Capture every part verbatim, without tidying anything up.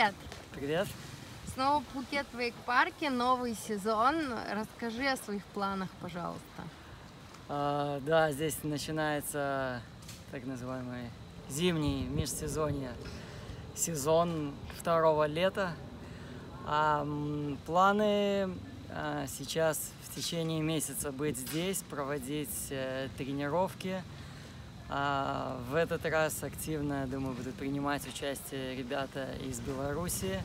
Привет! Привет! Снова в Пхукет Вейк Парке, новый сезон. Расскажи о своих планах, пожалуйста. А, да, здесь начинается так называемый зимний межсезонье, сезон второго лета. А, планы а, сейчас в течение месяца быть здесь, проводить э, тренировки. А в этот раз активно, думаю, будут принимать участие ребята из Беларуси.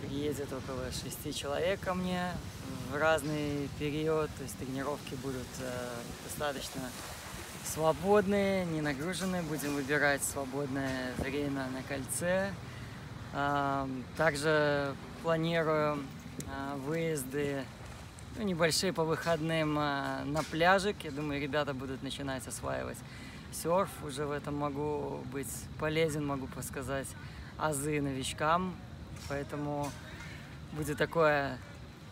Приедет около шести человек ко мне в разный период. То есть тренировки будут э, достаточно свободные, не нагруженные. Будем выбирать свободное время на кольце. А также планирую а, выезды, ну, небольшие по выходным а, на пляжик. Я думаю, ребята будут начинать осваивать серф, уже в этом могу быть полезен, могу подсказать азы новичкам, поэтому будет такое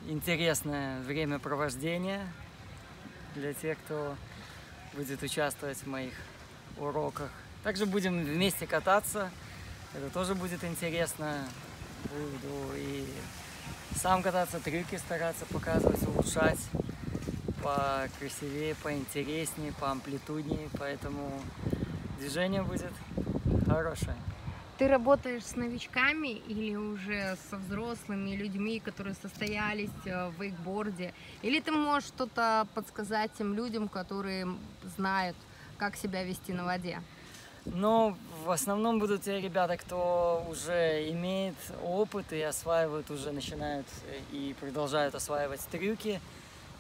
интересное времяпровождение для тех, кто будет участвовать в моих уроках. Также будем вместе кататься, это тоже будет интересно, буду и сам кататься, трюки стараться показывать, улучшать. Покрасивее, поинтереснее, поамплитуднее, поэтому движение будет хорошее. Ты работаешь с новичками или уже со взрослыми людьми, которые состоялись в вейкборде? Или ты можешь что-то подсказать тем людям, которые знают, как себя вести на воде? Ну, в основном будут те ребята, кто уже имеет опыт и осваивают, уже начинают и продолжают осваивать трюки.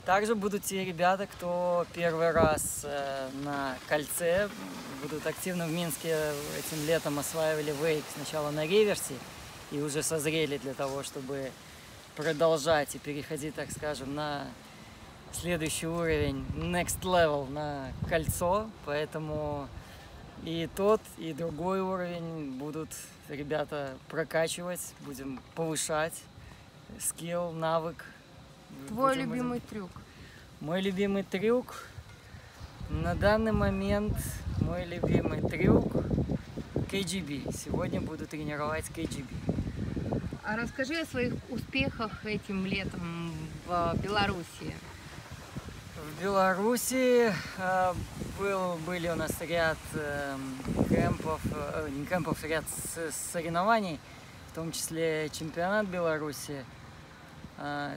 Также будут те ребята, кто первый раз э, на кольце, будут активно в Минске этим летом осваивали вейк сначала на реверсе и уже созрели для того, чтобы продолжать и переходить, так скажем, на следующий уровень, next level, на кольцо. Поэтому и тот, и другой уровень будут ребята прокачивать, будем повышать скилл, навык. Твой будем любимый будем... трюк? Мой любимый трюк? На данный момент мой любимый трюк ка гэ бэ. Сегодня буду тренировать ка гэ бэ. А расскажи о своих успехах этим летом в Беларуси. В Беларуси э, был, были у нас ряд э, кемпов, э, не кемпов, ряд соревнований, в том числе чемпионат Беларуси.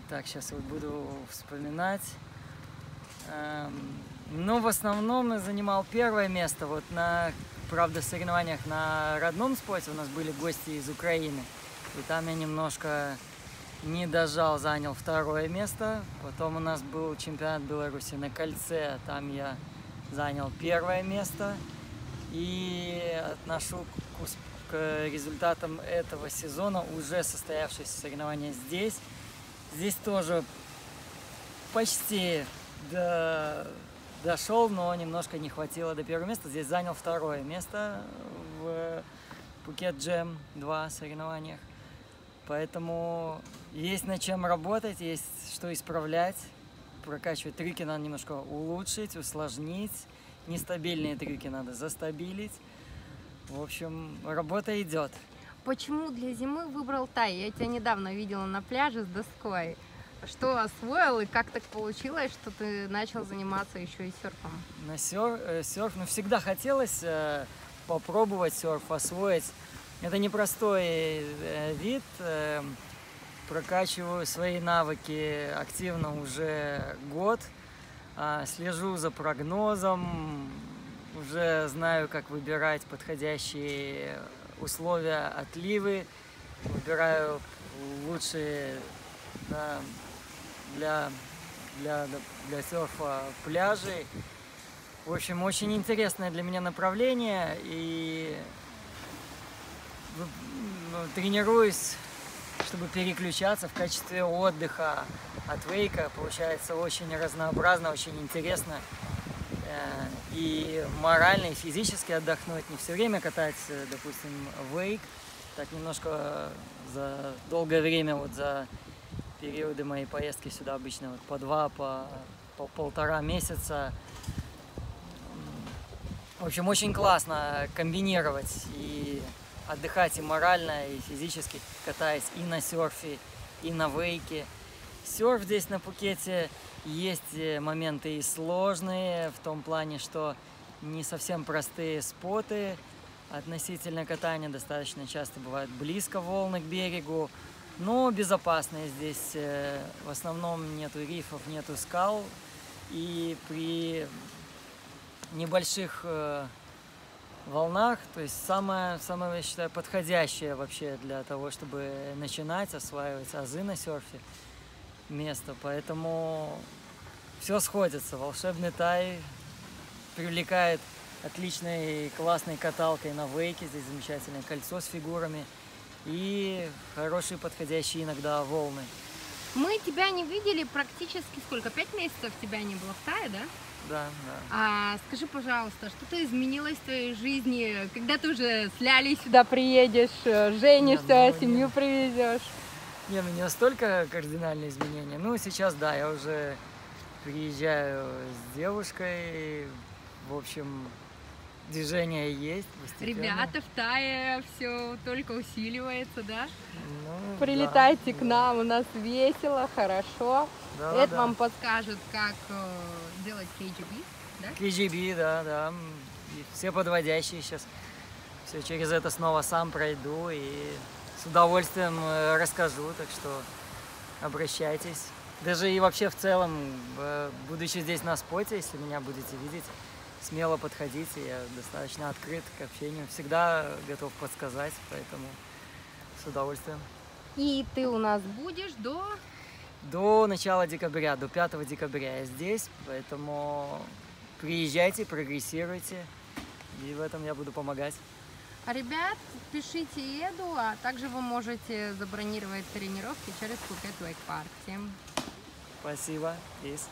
Так, сейчас вот буду вспоминать. Но в основном я занимал первое место. Вот на, правда, соревнованиях на родном споте у нас были гости из Украины. И там я немножко не дожал, занял второе место. Потом у нас был чемпионат Беларуси на кольце. Там я занял первое место. И отношу к, к результатам этого сезона уже состоявшиеся соревнования здесь. Здесь тоже почти до... дошел, но немножко не хватило до первого места. Здесь занял второе место в Пукет Джем два соревнованиях. Поэтому есть над чем работать, есть что исправлять. Прокачивать трюки надо немножко улучшить, усложнить. Нестабильные трюки надо застабилить. В общем, работа идет. Почему для зимы выбрал тай? Я тебя недавно видела на пляже с доской. Что освоил и как так получилось, что ты начал заниматься еще и серфом? На сер... серф, ну, всегда хотелось э, попробовать серф, освоить. Это непростой э, вид. Э, прокачиваю свои навыки активно уже год. Э, слежу за прогнозом. Уже знаю, как выбирать подходящие условия, отливы, выбираю лучшие да, для, для, для серфа пляжей. В общем, очень интересное для меня направление, и тренируюсь, чтобы переключаться в качестве отдыха от вейка. Получается очень разнообразно, очень интересно. И морально, и физически отдохнуть, не все время катать, допустим, вейк. Так немножко за долгое время, вот за периоды моей поездки сюда обычно вот по два, по, по полтора месяца. В общем, очень классно комбинировать и отдыхать и морально, и физически, катаясь и на серфе, и на вейке. Серф здесь на Пукете есть моменты и сложные, в том плане, что не совсем простые споты относительно катания, достаточно часто бывают близко волны к берегу, но безопасные здесь, в основном нету рифов, нету скал, и при небольших волнах, то есть самое, самое, я считаю, подходящее вообще для того, чтобы начинать осваивать азы на серфе место, поэтому все сходится. Волшебный Тай привлекает отличной классной каталкой на вейке, здесь замечательное кольцо с фигурами и хорошие подходящие иногда волны. Мы тебя не видели практически сколько? Пять месяцев тебя не было в Тае, да? Да, да. А скажи, пожалуйста, что-то изменилось в твоей жизни, когда ты уже с Лялей сюда приедешь, женишься, да, ну, семью нет. привезешь? Не, ну не настолько кардинальные изменения. Ну, сейчас, да, я уже приезжаю с девушкой, в общем, движение есть постепенно. Ребята, в Тае все только усиливается, да? Ну, прилетайте да, к нам, да. У нас весело, хорошо. Да, это да. Вам подскажет, как делать КГБ, да? КГБ, да, да. И все подводящие сейчас. Все, через это снова сам пройду и с удовольствием расскажу, так что обращайтесь. Даже и вообще в целом, будучи здесь на споте, если меня будете видеть, смело подходите, я достаточно открыт к общению, всегда готов подсказать, поэтому с удовольствием. И ты у нас будешь до? До начала декабря, до пятого декабря я здесь, поэтому приезжайте, прогрессируйте, и в этом я буду помогать. Ребят, пишите еду, а также вы можете забронировать тренировки через Пхукет Вейк Парк. Всем спасибо, Крис.